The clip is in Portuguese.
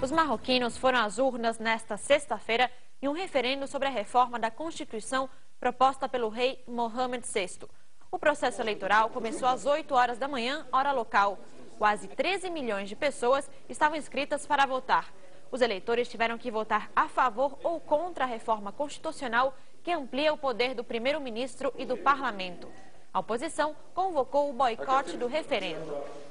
Os marroquinos foram às urnas nesta sexta-feira em um referendo sobre a reforma da Constituição proposta pelo rei Mohammed VI. O processo eleitoral começou às 8 horas da manhã, hora local. Quase 13 milhões de pessoas estavam inscritas para votar. Os eleitores tiveram que votar a favor ou contra a reforma constitucional que amplia o poder do primeiro-ministro e do parlamento. A oposição convocou o boicote do referendo.